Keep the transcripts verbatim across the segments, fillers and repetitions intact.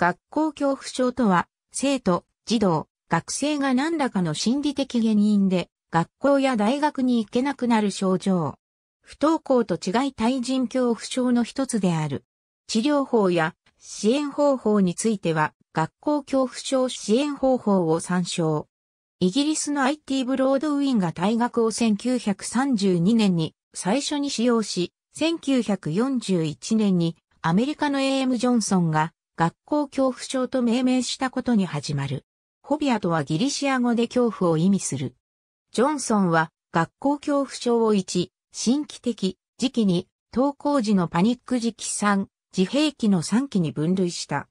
学校恐怖症とは、生徒、児童、学生が何らかの心理的原因で、学校や大学に行けなくなる症状。不登校と違い対人恐怖症の一つである。治療法や支援方法については、学校恐怖症支援方法を参照。イギリスの アイティー ブロードウィンが大学をせんきゅうひゃくさんじゅうにねんに最初に使用し、せんきゅうひゃくよんじゅういちねんにアメリカの エーエム ジョンソンが学校恐怖症と命名したことに始まる。フォビアとはギリシア語で恐怖を意味する。ジョンソンは学校恐怖症をいち、心期的、時期に、登校時のパニック時期さん、自閉期のさん期に分類した。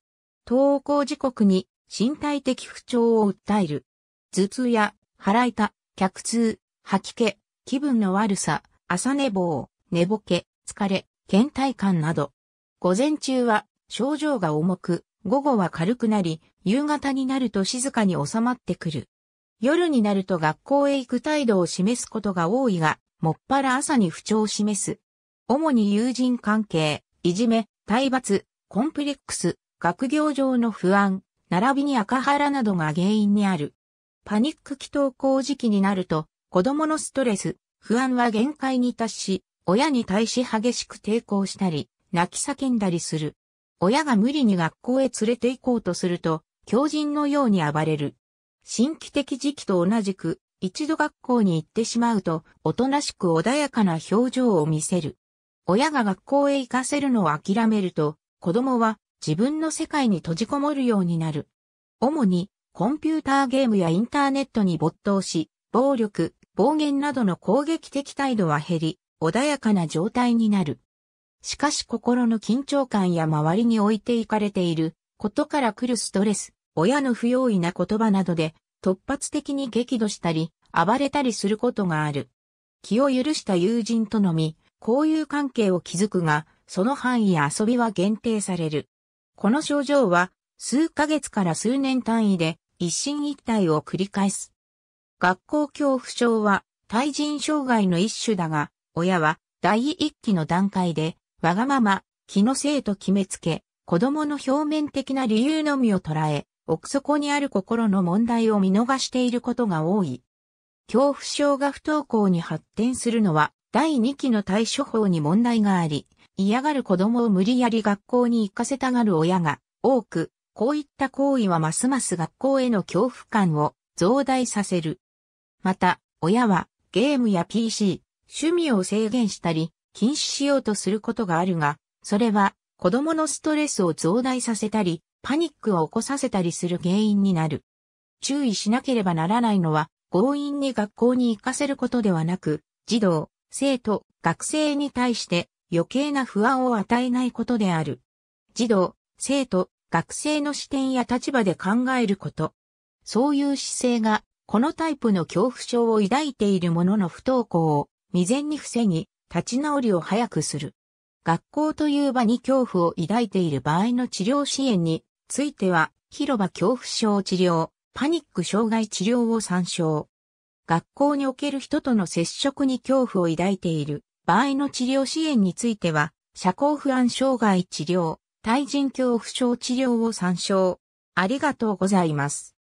登校時刻に身体的不調を訴える。頭痛や腹痛、脚痛、吐き気、気分の悪さ、朝寝坊、寝ぼけ、疲れ、倦怠感など。午前中は症状が重く、午後は軽くなり、夕方になると静かに収まってくる。夜になると学校へ行く態度を示すことが多いが、もっぱら朝に不調を示す。主に友人関係、いじめ、体罰、コンプレックス、学業上の不安、並びに赤腹などが原因にある。パニック期登校時期になると、子供のストレス、不安は限界に達し、親に対し激しく抵抗したり、泣き叫んだりする。親が無理に学校へ連れて行こうとすると、狂人のように暴れる。心期的時期と同じく、一度学校に行ってしまうと、おとなしく穏やかな表情を見せる。親が学校へ行かせるのを諦めると、子供は自分の世界に閉じこもるようになる。主に、コンピューターゲームやインターネットに没頭し、暴力、暴言などの攻撃的態度は減り、穏やかな状態になる。しかし心の緊張感や周りに置いていかれていることから来るストレス、親の不用意な言葉などで突発的に激怒したり、暴れたりすることがある。気を許した友人とのみ、交友関係を築くが、その範囲や遊びは限定される。この症状は、数ヶ月から数年単位で、一進一退を繰り返す。学校恐怖症は対人障害の一種だが、親は第一期の段階で、わがまま、気のせいと決めつけ、子供の表面的な理由のみを捉え、奥底にある心の問題を見逃していることが多い。恐怖症が不登校に発展するのは、第二期の対処法に問題があり、嫌がる子供を無理やり学校に行かせたがる親が多く、こういった行為はますます学校への恐怖感を増大させる。また、親はゲームや ピーシー、趣味を制限したり、禁止しようとすることがあるが、それは子供のストレスを増大させたり、パニックを起こさせたりする原因になる。注意しなければならないのは、強引に学校に行かせることではなく、児童、生徒、学生に対して余計な不安を与えないことである。児童、生徒、学生の視点や立場で考えること。そういう姿勢が、このタイプの恐怖症を抱いている者の不登校を未然に防ぎ、立ち直りを早くする。学校という場に恐怖を抱いている場合の治療支援については、広場恐怖症治療、パニック障害治療を参照。学校における人との接触に恐怖を抱いている場合の治療支援については、社交不安障害治療、対人恐怖症治療を参照。ありがとうございます。